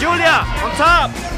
Julia, on top!